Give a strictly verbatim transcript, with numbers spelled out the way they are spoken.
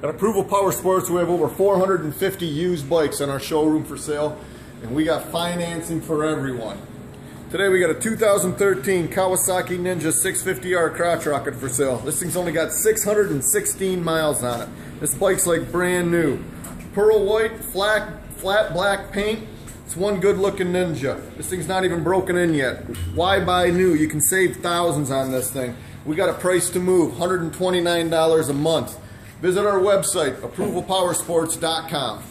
At Approval Power Sports, we have over four hundred fifty used bikes in our showroom for sale, and we got financing for everyone. Today we got a two thousand thirteen Kawasaki Ninja six fifty R crotch rocket for sale. This thing's only got six hundred sixteen miles on it. This bike's like brand new. Pearl white, flat, flat black paint. It's one good looking Ninja. This thing's not even broken in yet. Why buy new? You can save thousands on this thing. We got a price to move, one hundred twenty-nine dollars a month. Visit our website, approval power sports dot com.